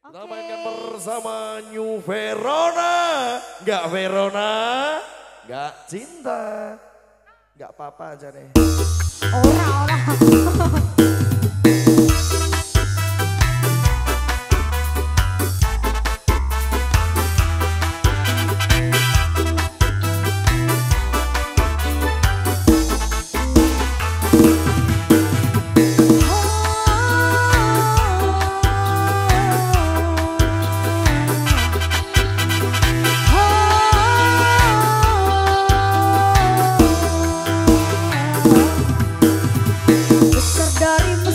Kita mainkan bersama New Verona. Gak Verona, gak cinta. Gak apa-apa aja nih. Ora. Dari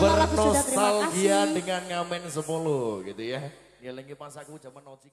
bernostalgia dengan Ngamen 10 gitu ya. Ya lagi pas aku zaman nocing.